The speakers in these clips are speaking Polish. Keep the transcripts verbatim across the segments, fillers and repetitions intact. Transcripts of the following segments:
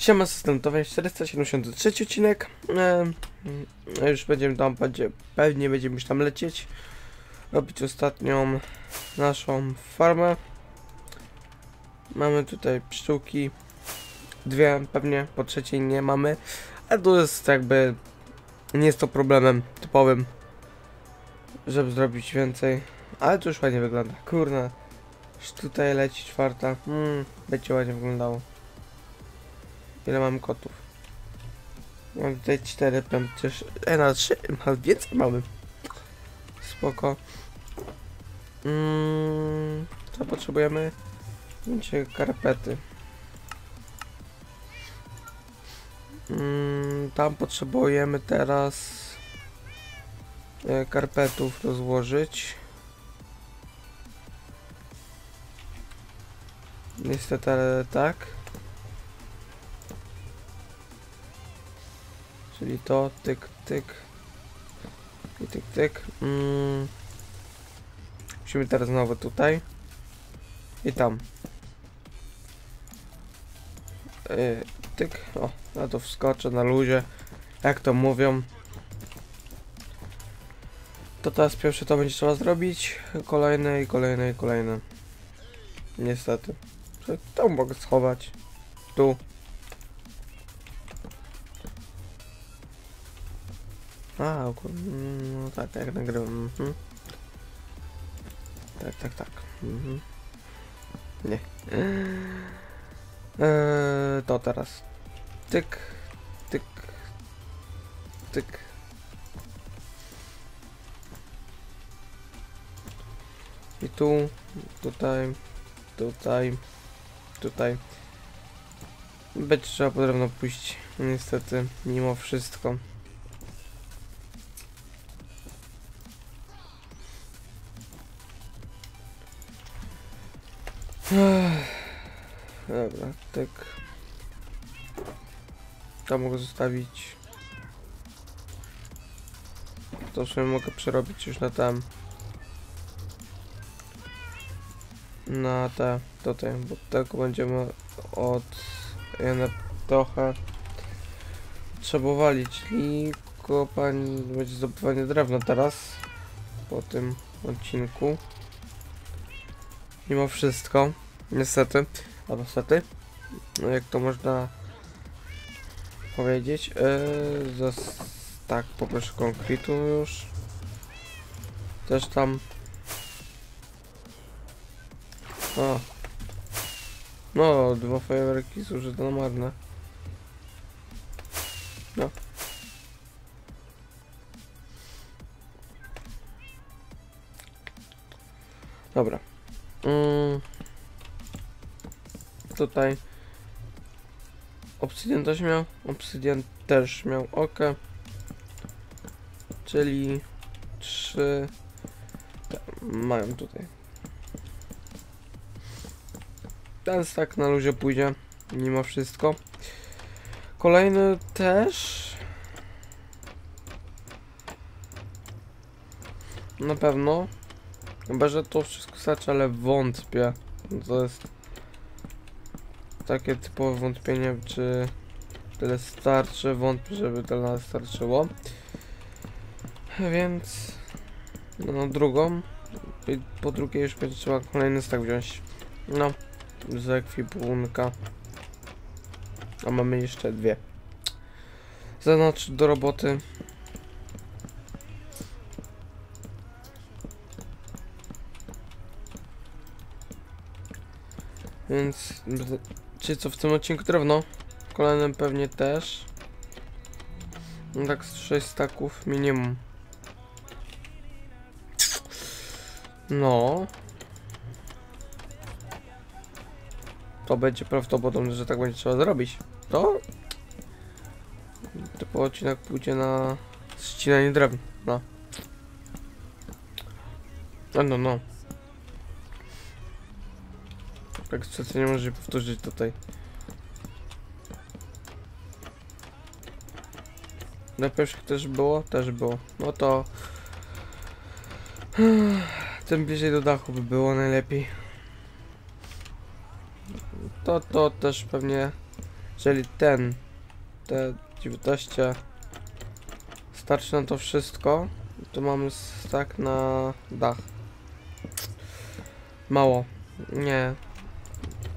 Siema, to jest czterysta siedemdziesiąty trzeci odcinek. E, już będziemy tam, będzie, pewnie będziemy już tam lecieć. Robić ostatnią naszą farmę. Mamy tutaj pszczółki. Dwie pewnie, po trzeciej nie mamy. Ale to jest jakby... Nie jest to problemem typowym, żeby zrobić więcej. Ale to już ładnie wygląda. Kurna. Już tutaj leci czwarta. Hmm, będzie ładnie wyglądało. Ile mam kotów? Mam tutaj cztery, przecież E na trzy, więcej mamy. Spoko. Mm, co potrzebujemy? Będzie karpety. Mm, tam potrzebujemy teraz e, karpetów rozłożyć. Niestety, ale tak. Czyli to, tyk, tyk i tyk, tyk. Mm. Musimy teraz znowu tutaj i tam. Yy, tyk, o, ja to wskoczę na luzie, jak to mówią. To teraz pierwsze to będzie trzeba zrobić, kolejne i kolejne i kolejne. Niestety. To mogę schować. Tu. A, no tak, jak nagrywam. Mhm. Tak, tak, tak. Mhm. Nie. Eee, to teraz. Tyk, tyk, tyk. I tu, tutaj, tutaj, tutaj. Będzie trzeba podobno pójść, niestety, mimo wszystko. Dobra, tak. To mogę zostawić. To sobie mogę przerobić już na tam. Na te, tutaj, bo tego będziemy od jednak trochę potrzebowali, czyli kopanie, będzie zdobywanie drewna teraz po tym odcinku. Mimo wszystko, niestety, a niestety, jak to można powiedzieć, yy, zas, tak, poproszę konkretu już, też tam, o, no, dwa fajerwerki zużyte na marne, no. Dobra. Mm, tutaj obsydian też miał, obsydian też miał okę, czyli trzy mają tutaj. Ten stack na luzie pójdzie, mimo wszystko. Kolejny też. Na pewno. Chyba, że to wszystko starczy, ale wątpię. To jest takie typowe wątpienie, czy tyle starczy. Wątpię, żeby tyle starczyło. Więc no drugą. I po drugiej już będzie trzeba kolejny stak wziąć. No, z ekwipunka. A mamy jeszcze dwie. Zanocz do roboty. Więc, czy co w tym odcinku drewno? Kolejnym pewnie też. No tak z sześć staków minimum. No. To będzie prawdopodobne, że tak będzie trzeba zrobić. To? Typu odcinek pójdzie na ścinanie drewna. No. No, no, no. Tak co nie może powtórzyć tutaj. Na pierwszych też było? Też było. No to... Tym bliżej do dachu by było najlepiej. To, to też pewnie Czyli ten, te dziewiętnaście starczy na to wszystko. Tu mamy tak na dach. Mało. Nie.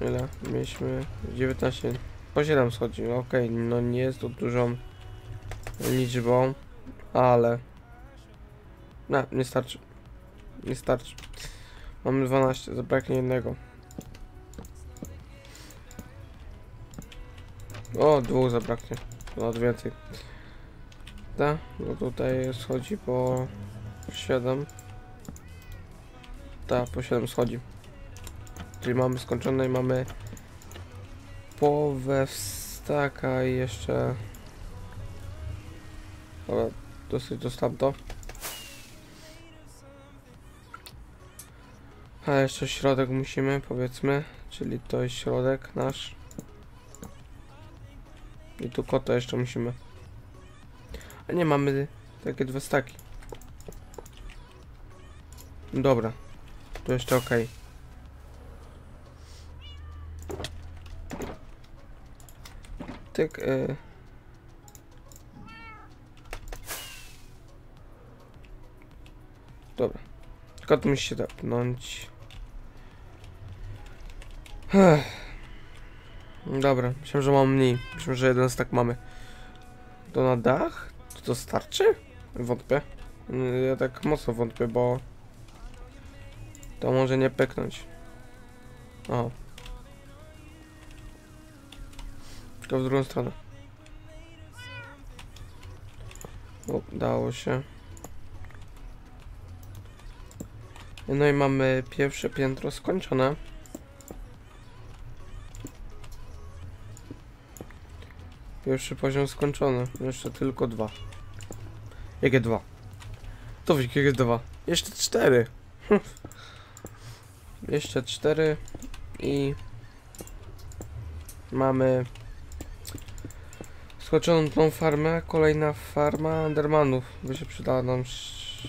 Ile? Mieliśmy dziewiętnaście. Po siedem schodzi. Okej, no nie jest to dużą liczbą, ale... No, nie starczy. Nie starczy. Mamy dwanaście, zabraknie jednego. O, dwóch zabraknie. Nawet więcej. Tak, no tutaj schodzi po siedem. Tak, po siedem schodzi. Czyli mamy skończone i mamy połowę wstaka i jeszcze... Dobra, dosyć to stamto. A jeszcze środek musimy, powiedzmy, czyli to jest środek nasz. I tu kota jeszcze musimy. A nie, mamy takie dwa staki. Dobra, to jeszcze ok. Tak, yy. Dobra, kot musi się dopnąć. Dobra, myślę, że mam mniej. Myślę, że jeden stak mamy. To na dach? To to starczy? Wątpię. Ja tak mocno wątpię, bo to może nie pyknąć. O. Tylko w drugą stronę. Udało się. No i mamy pierwsze piętro skończone. Pierwszy poziom skończony. Jeszcze tylko dwa. Jakie dwa? To jakie dwa? Jeszcze cztery. Jeszcze cztery i mamy skończoną tą farmę. Kolejna farma Endermanów. By się przydała nam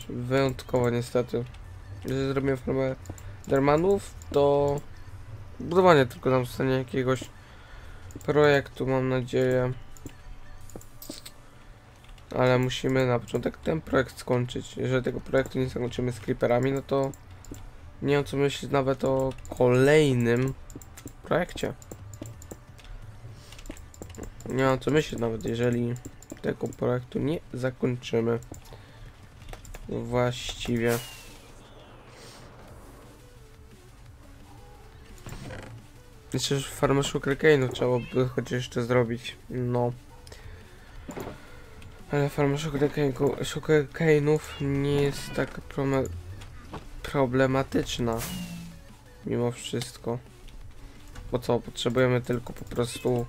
wyjątkowo niestety. Jeżeli zrobimy farmę Endermanów, to budowanie tylko nam zostanie jakiegoś projektu, mam nadzieję. Ale musimy na początek ten projekt skończyć. Jeżeli tego projektu nie zakończymy z creeperami, no to nie wiem, co myśleć nawet o kolejnym projekcie. Nie wiem, co myśleć nawet, jeżeli tego projektu nie zakończymy właściwie. Jeszcze farmę sugarcane'u trzeba by chociaż jeszcze zrobić. No. Ale farmę sugarcane'ów nie jest tak problematyczna. Mimo wszystko. Bo co? Potrzebujemy tylko po prostu...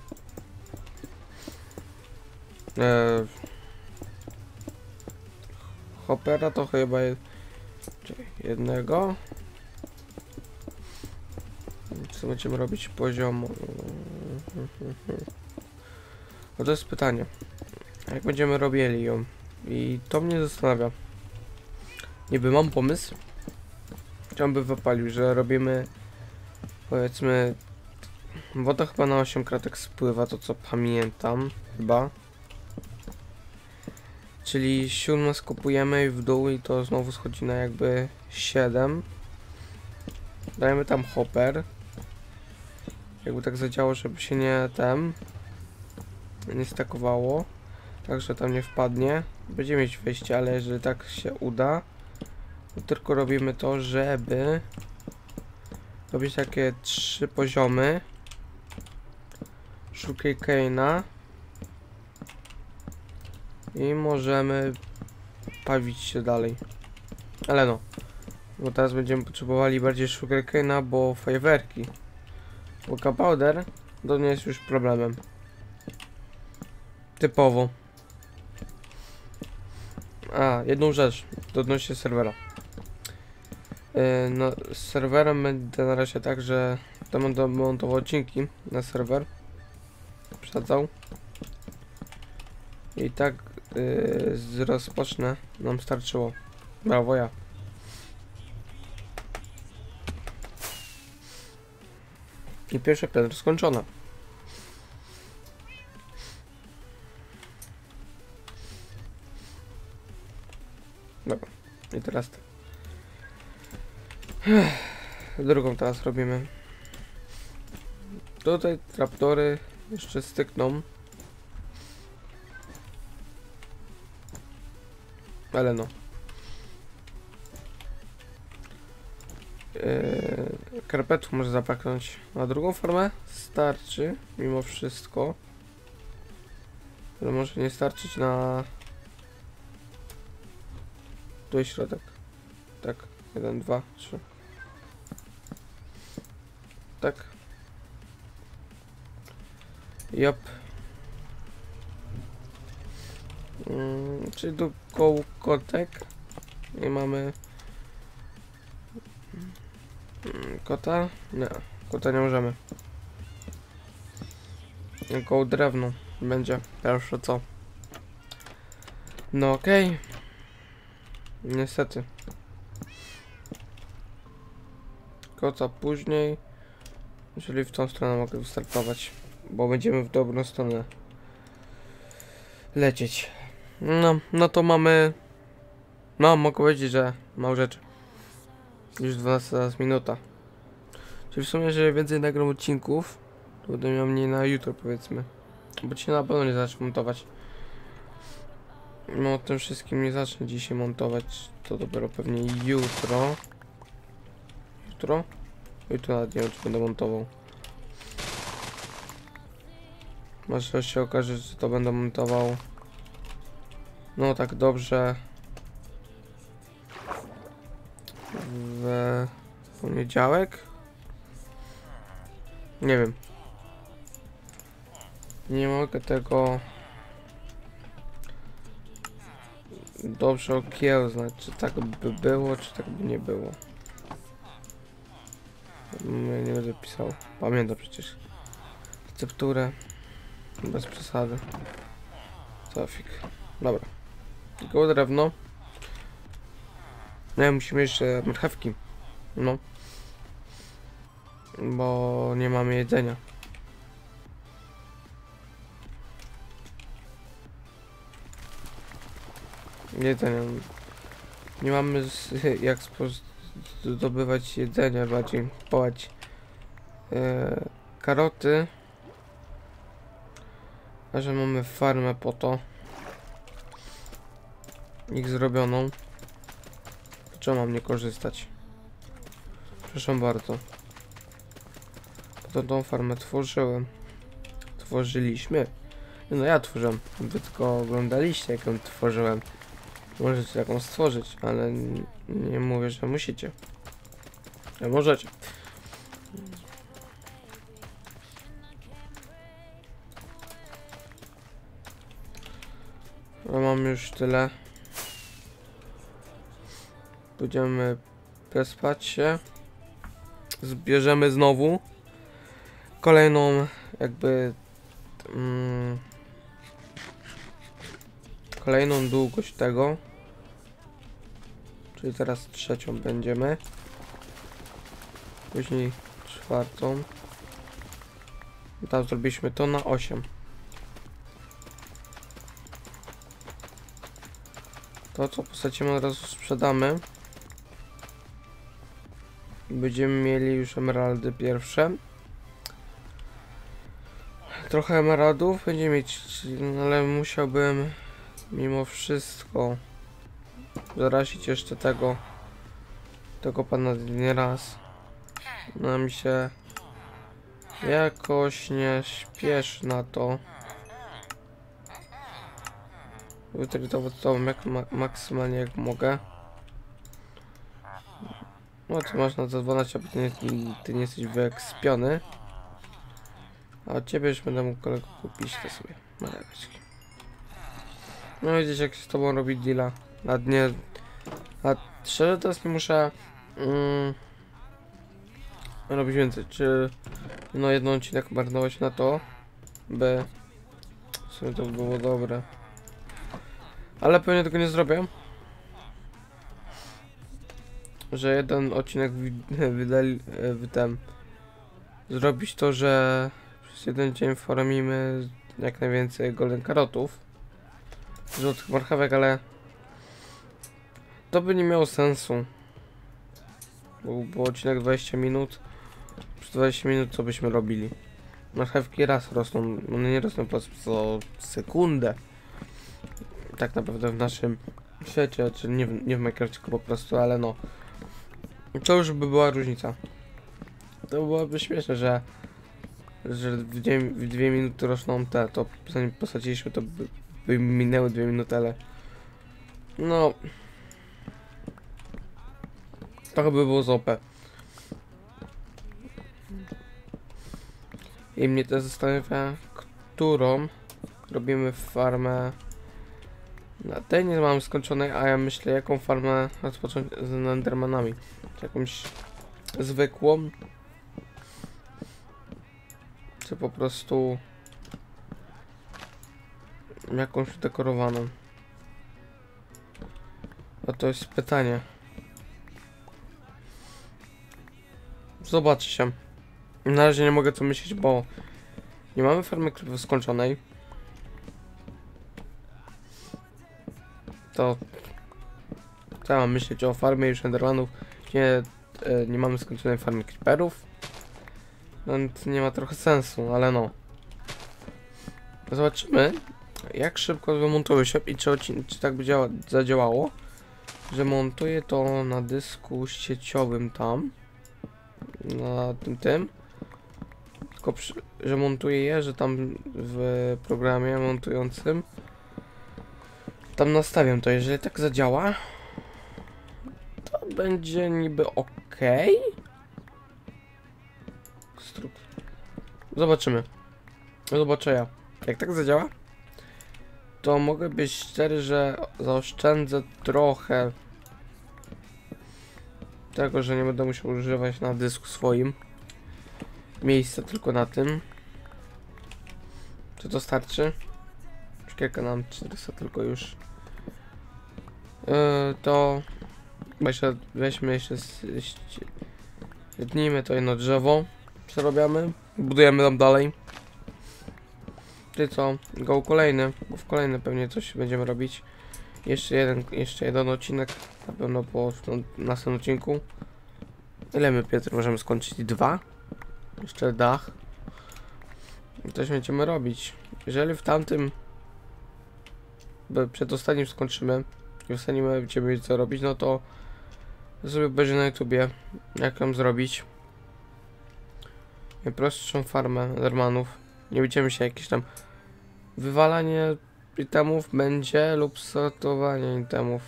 E, hopera to chyba jest... Jednego. Co będziemy robić poziomu? No to jest pytanie. Jak będziemy robili ją? I to mnie zastanawia. Niby mam pomysł. Chciałbym wypalił, że robimy... Powiedzmy... Woda chyba na osiem kratek spływa, to co pamiętam. Chyba. Czyli siódme skupujemy i w dół i to znowu schodzi na jakby siedem. Dajemy tam hopper. Jakby tak zadziało, żeby się nie tam nie stakowało, także tam nie wpadnie. Będziemy mieć wejście, ale jeżeli tak się uda, to tylko robimy to, żeby robić takie trzy poziomy sugarcane'a i możemy bawić się dalej. Ale no, bo teraz będziemy potrzebowali bardziej sugarcane'a, bo fajerwerki. Bo powder do mnie jest już problemem. Typowo. A, jedną rzecz. To odnośnie serwera. Yy, no, z serwerem będę na razie tak, że tam będę montował odcinki na serwer. Przedzał. I tak yy, rozpocznę. Nam starczyło. Brawo ja. I pierwsze piętro skończone. Dobra. I teraz... Drugą teraz robimy. Tutaj traptory jeszcze stykną. Ale no. Yy, Karpetów może zapaknąć na drugą formę. Starczy mimo wszystko. Ale może nie starczyć na... Do środek. Tak. Jeden, dwa, trzy. Tak. Jop. Hmm, czyli do koło kotek. Nie mamy... Kota? Nie, kota nie możemy. Koło drewno będzie pierwsze co. No okej. Okay. Niestety. Kota później. Czyli w tą stronę mogę wystartować. Bo będziemy w dobrą stronę lecieć. No, no to mamy... No, mogę powiedzieć, że mało rzeczy. Już dwunasta minuta. Czyli w sumie, że więcej nagram odcinków, to będę miał mniej na jutro, powiedzmy. Bo dzisiaj na pewno nie zacznę montować. No, o tym wszystkim nie zacznę dzisiaj montować. To dopiero pewnie jutro. Jutro? Jutro nawet nie wiem, czy będę montował. Może się okaże, że to będę montował. No tak dobrze. W poniedziałek? Nie wiem. Nie mogę tego dobrze okiełznać. Czy tak by było, czy tak by nie było. Ja nie będę pisał. Pamiętam przecież. Recepturę. Bez przesady. Cofik. Dobra. Tylko drewno. No, musimy jeszcze marchewki. No. Bo nie mamy jedzenia. Jedzenia. Nie mamy z, jak zdobywać jedzenia, bardziej połać e, karoty. A że mamy farmę po to. Ich zrobioną. Czemu mam nie korzystać? Przepraszam bardzo. Potem tą farmę tworzyłem. Tworzyliśmy. No ja tworzyłem. Wy tylko oglądaliście, jak ją tworzyłem. Możecie taką stworzyć, ale nie mówię, że musicie. A możecie. Ja mam już tyle. Będziemy przespać się. Zbierzemy znowu kolejną jakby mm, kolejną długość tego. Czyli teraz trzecią będziemy. Później czwartą. I tam zrobiliśmy to na osiem. To co posadzimy od razu sprzedamy. Będziemy mieli już emeraldy pierwsze. Trochę emeraldów będziemy mieć, ale musiałbym mimo wszystko zarazić jeszcze tego tego pana nie raz. No mi się jakoś nie śpieszy na to. Wytrytować to jak ma maksymalnie jak mogę. No to masz na to dwanaście, bo ty nie, ty nie jesteś wyekspiony. A od ciebie już będę mógł kolego kupić to sobie. Mareczki. No widzisz jak z tobą robi deala. Na dnie... A szczerze teraz nie muszę... Mm, robić więcej. Czy... No jeden odcinek marnować na to, by... W sumie to było dobre. Ale pewnie tego nie zrobię. Że jeden odcinek wydali, wydam. Zrobić to, że przez jeden dzień formimy jak najwięcej golden karotów. Rzutnych marchewek, ale to by nie miało sensu. Bo był odcinek dwadzieścia minut. Przez dwadzieścia minut co byśmy robili? Marchewki raz rosną, one nie rosną po co sekundę. Tak naprawdę w naszym świecie, czy nie w, nie w Minecrafcie po prostu, ale no. To już by była różnica. To byłoby śmieszne, że, że w, dwie, w dwie minuty rosną te, to zanim posadziliśmy, to by, by minęły dwie minuty, ale no. To chyba było z O P. I mnie też zastanawia, którą robimy farmę. Na tej nie mam skończonej, a ja myślę, jaką farmę rozpocząć z endermanami. Jakąś zwykłą, czy po prostu jakąś dekorowaną. A to jest pytanie. Zobaczcie. Na razie nie mogę co myśleć, bo nie mamy farmy skończonej. To co ja mam myśleć o farmie już endermanów? Nie, nie mamy skończonej farmy creeperów. No nie ma trochę sensu, ale no. Zobaczymy, jak szybko wymontuję się i czy, czy tak by działa, zadziałało, że montuję to na dysku sieciowym tam. Na tym tym. Tylko przy, że montuję je, że tam w programie montującym tam nastawiam to, jeżeli tak zadziała, to będzie niby ok. Zobaczymy. Zobaczę ja. Jak tak zadziała, to mogę być szczery, że zaoszczędzę trochę tego, że nie będę musiał używać na dysku swoim miejsca, tylko na tym. Czy to starczy? Już kilka nam czterysta tylko już. Yy, to jeszcze weźmy jeszcze jednijmy to jedno drzewo, przerobiamy, budujemy tam dalej. Ty co? Go kolejny, bo w kolejny pewnie coś będziemy robić. Jeszcze jeden, jeszcze jeden odcinek, na pewno po no, następnym odcinku. Ile my, Piotr, możemy skończyć? Dwa? Jeszcze dach. I coś będziemy robić. Jeżeli w tamtym przed ostatnim skończymy i ostatnim będziemy co robić, no to sobie będzie na YouTubie, jak nam zrobić najprostszą farmę endermanów. Nie będziemy się jakieś tam wywalanie itemów będzie lub sortowanie itemów.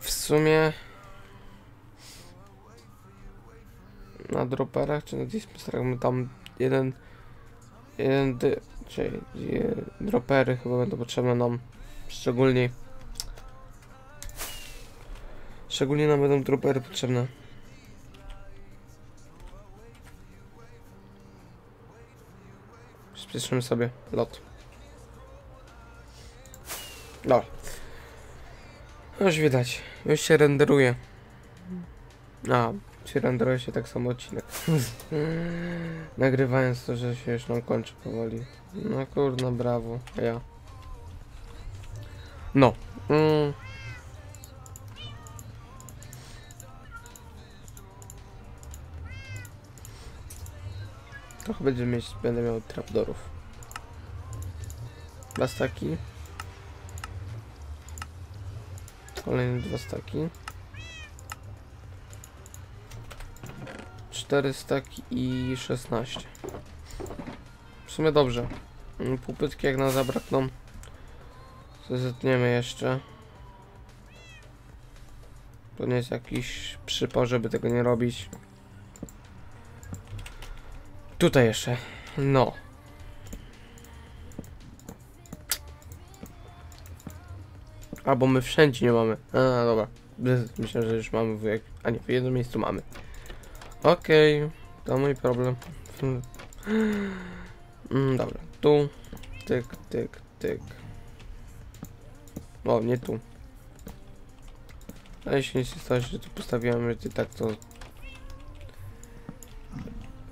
W sumie na droperach czy na dispenserach my tam jeden jeden dy, czyli dropery chyba będą potrzebne nam szczególnie szczególnie nam będą dropery potrzebne. Przyspieszymy sobie lot. Dobra. Już widać, już się renderuje. A, się renderuje się tak samo odcinek. Nagrywając to, że się już nam kończy powoli. No kurna, brawo, ja. No. Mm. Trochę będę mieć, będę miał trapdorów. Dwa staki. Kolejne dwa staki. Cztery staki i szesnaście. W sumie dobrze. Półpytki jak nas zabrakną, to zetniemy jeszcze. To nie jest jakiś przypał, żeby tego nie robić. Tutaj jeszcze, no. Albo my wszędzie nie mamy. A, dobra. Myślę, że już mamy wujek. A nie, w jednym miejscu mamy. Okej, okay, to mój problem. Mm, dobra, tu. Tyk, tyk, tyk. O, nie tu. Ale jeśli nie się stało, że tu postawiamy, to tak to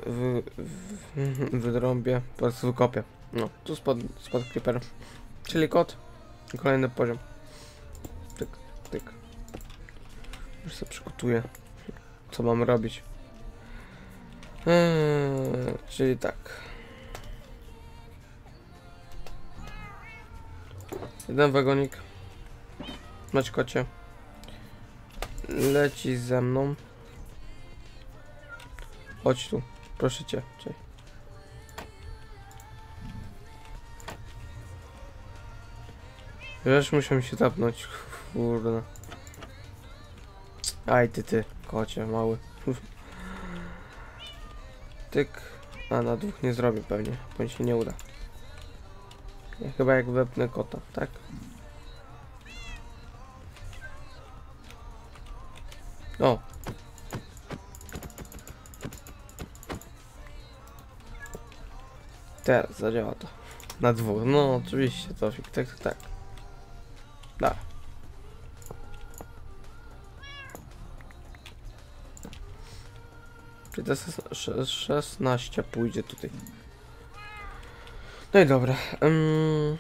W, w, wydrąbię, po prostu wykopię. No, tu spadł spadł creeper, czyli kot. Kolejny poziom. Już sobie przygotuję, co mam robić. Eee, czyli tak. Jeden wagonik. Mać kocie. Leci ze mną. Chodź tu, proszę cię. Cześć. Już musiałem się tapnąć, kurde. Aj ty ty, kocie mały. Tyk. A na dwóch nie zrobię pewnie, bo mi się nie uda. Ja chyba jak wepnę kota, tak? O! Teraz zadziała to. Na dwóch, no oczywiście, Tofik, tak, tak, tak. Da. Czyli to szesnaście pójdzie tutaj. No i dobra. Um,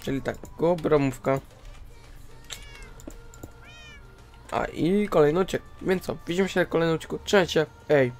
czyli tak, gobromówka. A i kolejny odcinek. Więc co, widzimy się na kolejnym odcinku. Trzymajcie się. Ej.